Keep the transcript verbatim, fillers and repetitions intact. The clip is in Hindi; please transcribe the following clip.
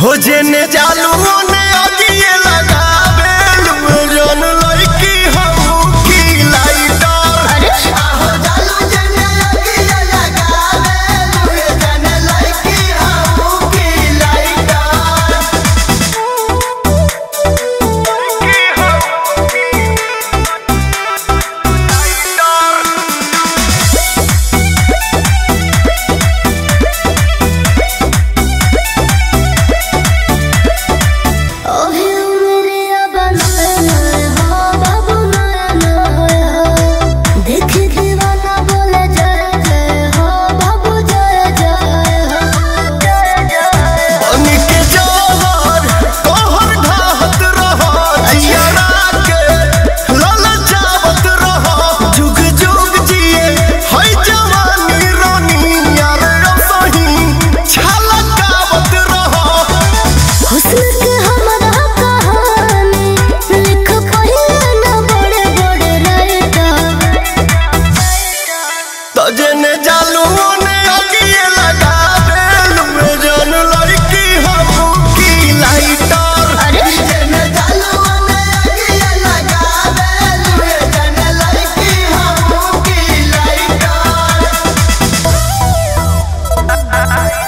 हो जेने चालू होने आदिए लगा बेलून लड़की हो की लाइटर अरे हो चालू जेने आदिए लगा बेलून लड़की हो की I